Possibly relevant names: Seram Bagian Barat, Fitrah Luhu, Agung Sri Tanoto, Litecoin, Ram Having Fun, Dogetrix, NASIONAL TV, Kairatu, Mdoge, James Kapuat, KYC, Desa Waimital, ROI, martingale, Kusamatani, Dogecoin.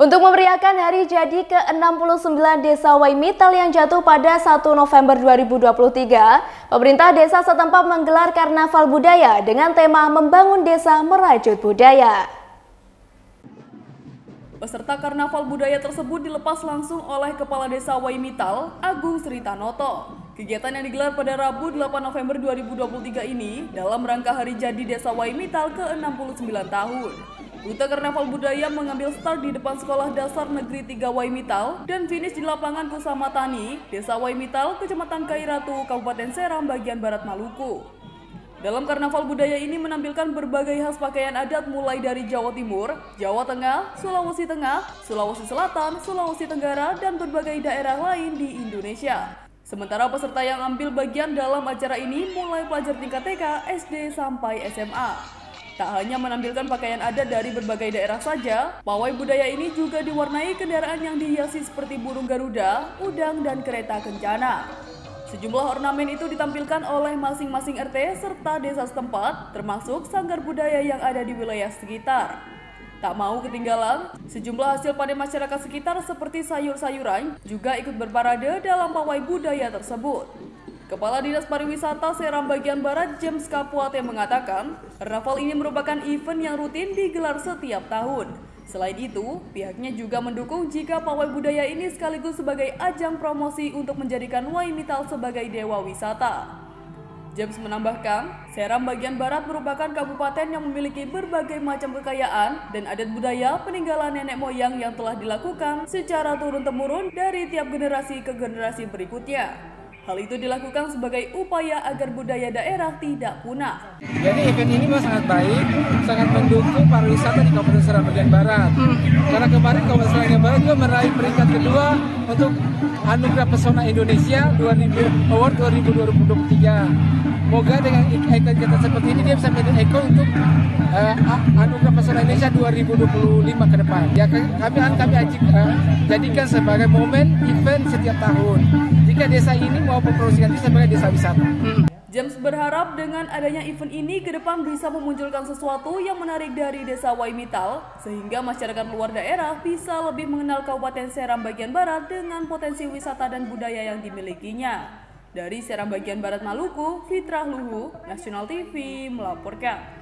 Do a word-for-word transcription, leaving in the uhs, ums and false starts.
Untuk memeriahkan hari jadi ke enam puluh sembilan Desa Waimital yang jatuh pada satu November dua ribu dua puluh tiga, pemerintah desa setempat menggelar karnaval budaya dengan tema Membangun Desa Merajut Budaya. Peserta karnaval budaya tersebut dilepas langsung oleh Kepala Desa Waimital, Agung Sri Tanoto. Kegiatan yang digelar pada Rabu delapan November dua ribu dua puluh tiga ini dalam rangka hari jadi Desa Waimital ke enam puluh sembilan tahun. Rute Karnaval Budaya mengambil start di depan Sekolah Dasar Negeri tiga Waimital dan finish di lapangan Kusamatani, Desa Waimital, Kecamatan Kairatu, Kabupaten Seram, Bagian Barat, Maluku. Dalam Karnaval Budaya ini menampilkan berbagai khas pakaian adat mulai dari Jawa Timur, Jawa Tengah, Sulawesi Tengah, Sulawesi Selatan, Sulawesi Tenggara, dan berbagai daerah lain di Indonesia. Sementara peserta yang ambil bagian dalam acara ini mulai pelajar tingkat T K, S D, sampai S M A. Tak hanya menampilkan pakaian adat dari berbagai daerah saja, pawai budaya ini juga diwarnai kendaraan yang dihiasi seperti burung garuda, udang, dan kereta kencana. Sejumlah ornamen itu ditampilkan oleh masing-masing R T serta desa setempat, termasuk sanggar budaya yang ada di wilayah sekitar. Tak mau ketinggalan, sejumlah hasil panen masyarakat sekitar seperti sayur-sayuran juga ikut berparade dalam pawai budaya tersebut. Kepala Dinas Pariwisata Seram Bagian Barat, James Kapuat, yang mengatakan, karnaval ini merupakan event yang rutin digelar setiap tahun. Selain itu, pihaknya juga mendukung jika pawai budaya ini sekaligus sebagai ajang promosi untuk menjadikan Waimital sebagai dewa wisata. James menambahkan, Seram Bagian Barat merupakan kabupaten yang memiliki berbagai macam kekayaan dan adat budaya peninggalan nenek moyang yang telah dilakukan secara turun-temurun dari tiap generasi ke generasi berikutnya. Hal itu dilakukan sebagai upaya agar budaya daerah tidak punah. Jadi event ini sangat baik, sangat mendukung pariwisata di Kabupaten Seram Bagian Barat. Karena kemarin Kabupaten Seram Bagian Barat juga meraih peringkat kedua untuk Anugerah Pesona Indonesia dua ribu Award dua ribu dua puluh tiga. Moga dengan kegiatan seperti ini dia bisa menjadi ikon untuk uh, Anugerah Pesona Indonesia dua ribu dua puluh lima ke depan. Ya, kami akan kami ajak, uh, jadikan sebagai momen event setiap tahun. Jika desa ini mau mempromosikan sebagai desa wisata. James berharap dengan adanya event ini ke depan bisa memunculkan sesuatu yang menarik dari Desa Waimital sehingga masyarakat luar daerah bisa lebih mengenal Kabupaten Seram Bagian Barat dengan potensi wisata dan budaya yang dimilikinya. Dari Seram Bagian Barat Maluku, Fitrah Luhu, Nasional T V melaporkan.